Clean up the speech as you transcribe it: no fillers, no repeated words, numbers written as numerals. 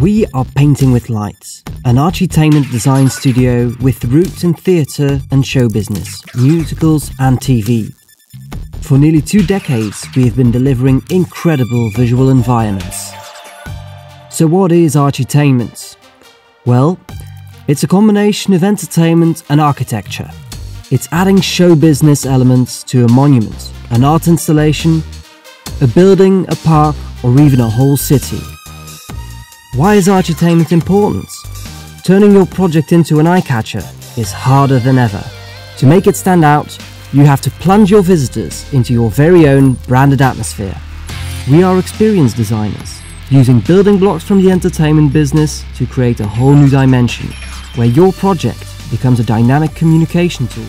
We are Painting with Light, an Architainment design studio with roots in theatre and show business, musicals and TV. For nearly 2 decades, we have been delivering incredible visual environments. So what is Architainment? Well, it's a combination of entertainment and architecture. It's adding show business elements to a monument, an art installation, a building, a park, or even a whole city. Why is Architainment important? Turning your project into an eye-catcher is harder than ever. To make it stand out, you have to plunge your visitors into your very own branded atmosphere. We are experienced designers, using building blocks from the entertainment business to create a whole new dimension, where your project becomes a dynamic communication tool.